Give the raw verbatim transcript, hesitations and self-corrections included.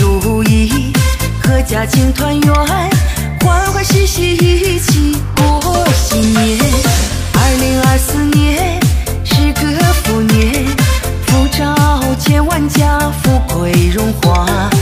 如意，阖家庆团圆，欢欢喜喜一起过新年。二零二四年是个福年，福兆千万家，富贵荣华。